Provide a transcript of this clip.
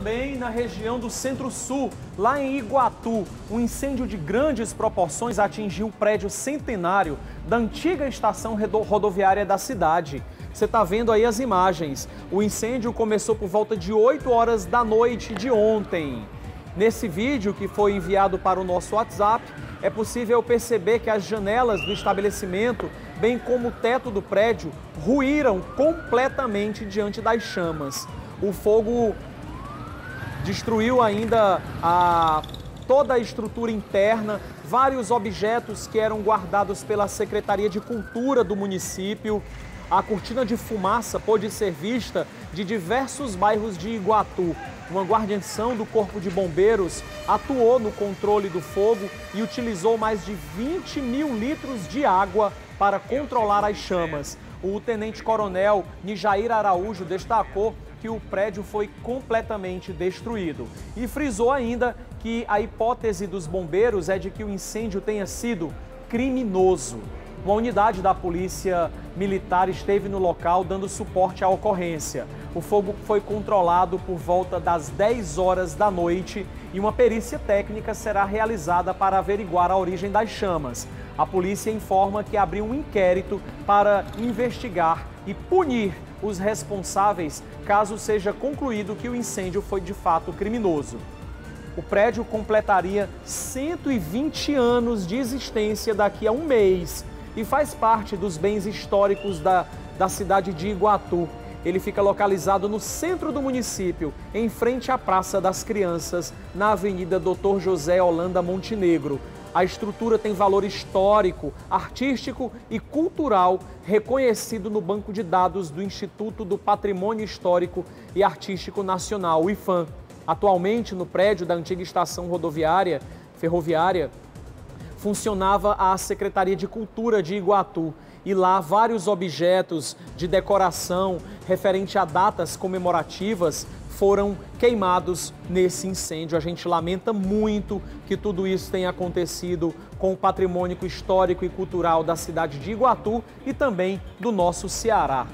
Também na região do Centro-Sul, lá em Iguatu, um incêndio de grandes proporções atingiu o prédio centenário da antiga estação rodoviária da cidade. Você está vendo aí as imagens. O incêndio começou por volta de 8 horas da noite de ontem. Nesse vídeo que foi enviado para o nosso WhatsApp, é possível perceber que as janelas do estabelecimento, bem como o teto do prédio, ruíram completamente diante das chamas. O fogo destruiu ainda toda a estrutura interna, vários objetos que eram guardados pela Secretaria de Cultura do município. A cortina de fumaça pôde ser vista de diversos bairros de Iguatu. Uma guarnição do Corpo de Bombeiros atuou no controle do fogo e utilizou mais de 20 mil litros de água para controlar as chamas. O tenente-coronel Nijair Araújo destacou que o prédio foi completamente destruído e frisou ainda que a hipótese dos bombeiros é de que o incêndio tenha sido criminoso. Uma unidade da Polícia Militar esteve no local dando suporte à ocorrência. O fogo foi controlado por volta das 10 horas da noite e uma perícia técnica será realizada para averiguar a origem das chamas. A polícia informa que abriu um inquérito para investigar e punir os responsáveis caso seja concluído que o incêndio foi de fato criminoso. O prédio completaria 120 anos de existência daqui a um mês e faz parte dos bens históricos da cidade de Iguatu. Ele fica localizado no centro do município, em frente à Praça das Crianças, na Avenida Doutor José Holanda Montenegro. A estrutura tem valor histórico, artístico e cultural, reconhecido no banco de dados do Instituto do Patrimônio Histórico e Artístico Nacional, o IPHAN. Atualmente, no prédio da antiga estação ferroviária, funcionava a Secretaria de Cultura de Iguatu. E lá, vários objetos de decoração referente a datas comemorativas foram queimados nesse incêndio. A gente lamenta muito que tudo isso tenha acontecido com o patrimônio histórico e cultural da cidade de Iguatu e também do nosso Ceará.